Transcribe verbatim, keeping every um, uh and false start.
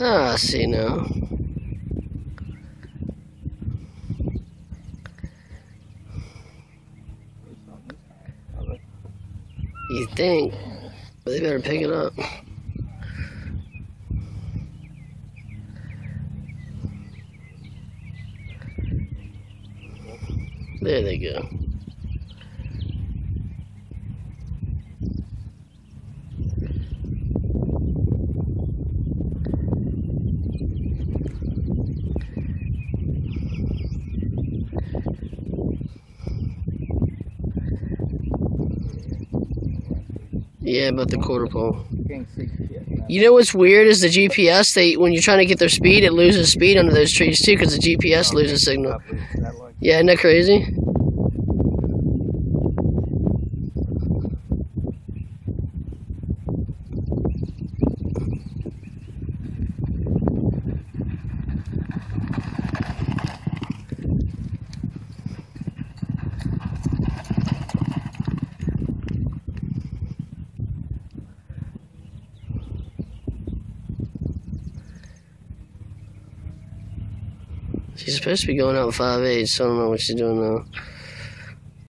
Ah, I see now. You think, but they better pick it up. There they go. Yeah, about the quarter pole. You know what's weird is the G P S, they when you're trying to get their speed, it loses speed under those trees too because the G P S loses signal. Yeah, isn't that crazy? She's supposed to be going out with five eights, so I don't know what she's doing now.